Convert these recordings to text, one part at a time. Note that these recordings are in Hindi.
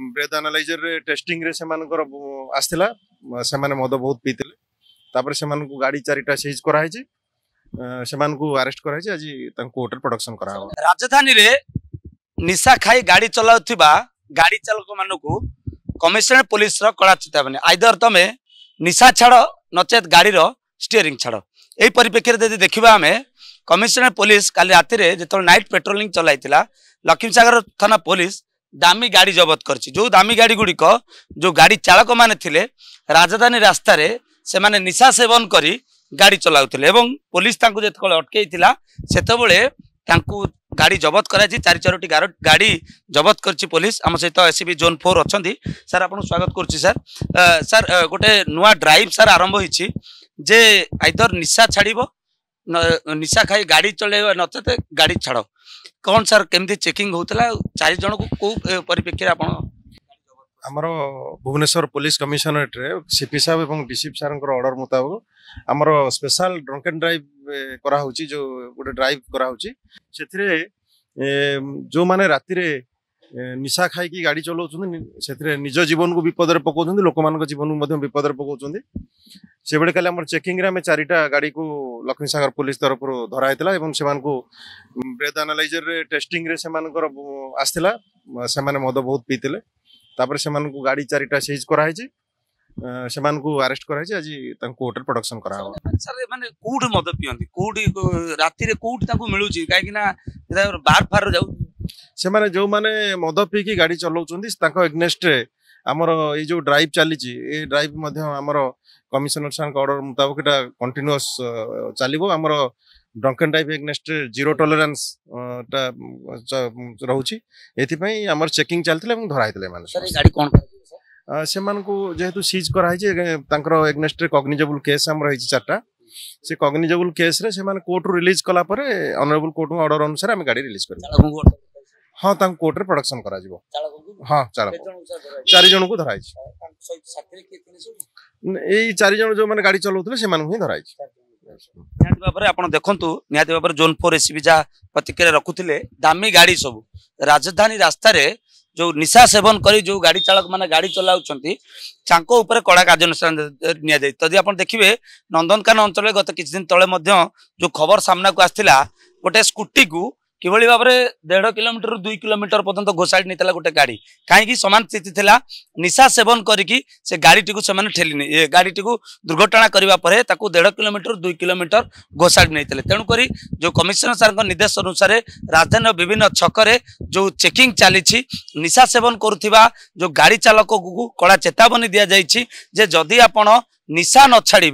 ब्रेथ एनालाइजर रे टेस्टिंग रे सेमानकर आस्थिला सेमाने मद बहुत पीतिले तापर सेमानकु गाड़ी चारिटा सीज करा हेछि सेमानकु अरेस्ट करा हेछि आज तांकु कोर्टर प्रोडक्शन करा हो। राजधानी रे निशा खाई गाड़ी चलाउथिबा गाड़ी चालक मानकु कमिश्नरेट पुलिस रो कड़ा चेतावनी आइदर तमे निशा छाड़ नचेत गाड़ी रो स्टीयरिंग छाड़। यही परिप्रेक्षी में देखा आम कमिश्नरेट पुलिस काल राति जो नाइट पेट्रोलिंग चलता लक्ष्मीसागर थाना पुलिस दामी गाड़ी जबत कर जो दामी गाड़ी गुड़िक जो गाड़ी चालक मैंने राजधानी रास्तार से मैंने निशा सेवन कर गाड़ी चलाऊे और पुलिस अटकई से गाड़ी जबत कर चार चारोटी गाड़ी जबत कर पुलिस आम सहित एससीबी जोन 4 अच्छा सर आपको स्वागत करुच्ची सर। सर गोटे नुआ ड्राइव सर आरंभ जे आइदर निशा छाड़ निशा खाई गाड़ी चल नचेत गाड़ी छाड़ कौन सर केमती चेकिंग होता चार जन को परिप्रेक्षी आप आमर भुवनेश्वर पुलिस कमिशनरेट सीपी साहब और डीसीपी सार ऑर्डर मुताबिक आमर स्पेशल ड्रंक एंड ड्राइव कराऊँच जो गोटे ड्राइव कराऊँच जो मैंने राति निशा खाई गाड़ी चलाऊँ निज जीवन को विपद पकाउं लोक मान जीवन को विपद पकाउं से बड़े कल आम चेकिंग रे चारिटा गाड़ी को लक्ष्मीसागर पुलिस तरफ धराई और से ब्रेथ एनालाइजर रे टेस्टिंग रे आसाला से मद बहुत पीते तापर से गाड़ी चारिटा सीज कराई से अरेस्ट कराई आज कोर्टर प्रोडक्शन करा हो। सर माने कोड मद पियंती कोड राती रे कोड ताकू मिलुची काहे कि ना बार फार जाऊ से माने जो माने मद पी की गाड़ी चलाउचंदी ताको एग्नेस्ट रे हमर ए जो ड्राइव चलीची ए ड्राइव मधे हमर कमिश्नर सर का ऑर्डर मुताबिक एटा कंटीन्यूअस चलीबो हमर drunken drive against zero tolerance रोचे ये आम चेकिंग चलता है धराई मानते गाड़ी कौन से जेहेतु सीज कराई एग्नेस्ट कॉग्निजेबल केस आम रही चार्टा से कॉग्निजेबल केस रे से कोर्ट रू रिलीज कलापर ऑनरेबल कोर्ट ऑर्डर अनुसार आम गाड़ी रिलीज कर हाँ तक कोर्ट रे प्रोडक्शन करा हाँ चार जन को धराई यही चार जन जो मैंने गाड़ी चलाते से धराई निहाती भाव आप देखु निहाती भाव जोन 4 एसीबी जहाँ प्रतिक्रिया रखुले दामी गाड़ी सब राजधानी रास्तार जो निशा सेवन कर जो गाड़ी चालक माने गाड़ी चलाऊँ उपर कड़ा कार्यानुष्ठान निदि आप देखिए नंदनकानन अंचल गत किसी दिन तले जो खबर सामना को आसाला गोटे स्कूटी को किभली भाव में 1.5 किलोमीटर 2 किलोमीटर पर्यंत घोषाड़ी नहीं गोटे गाड़ी कहीं सामान स्थिति निशा सेवन करके से गाड़ी टी से ठेली गाड़ी टी दुर्घटना करने 1.5 किलोमीटर 2 किलोमीटर घोषाड़ी नहीं तेणुकर जो कमिश्नर सार निर्देश अनुसार राजधानी विभिन्न छक्रे जो चेकिंग चली निशा सेवन करुवा जो गाड़ी चालक को कड़ा चेतावनी दि जाइए जे जदि आप निशा न छाड़े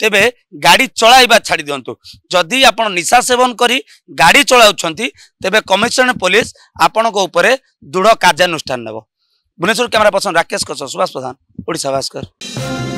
तेबे गाड़ी चलाइबा छाड़ दिंतु जदि आप निशा सेवन करी गाड़ी चलाऊँ तेबे कमिश्नरेट पुलिस आपण को ऊपर दृढ़ कार्यानुष्ठान नेब। Bhubaneswar camera person Rakesh Kaushal Subhash Pradhan, Odisha Bhaskar.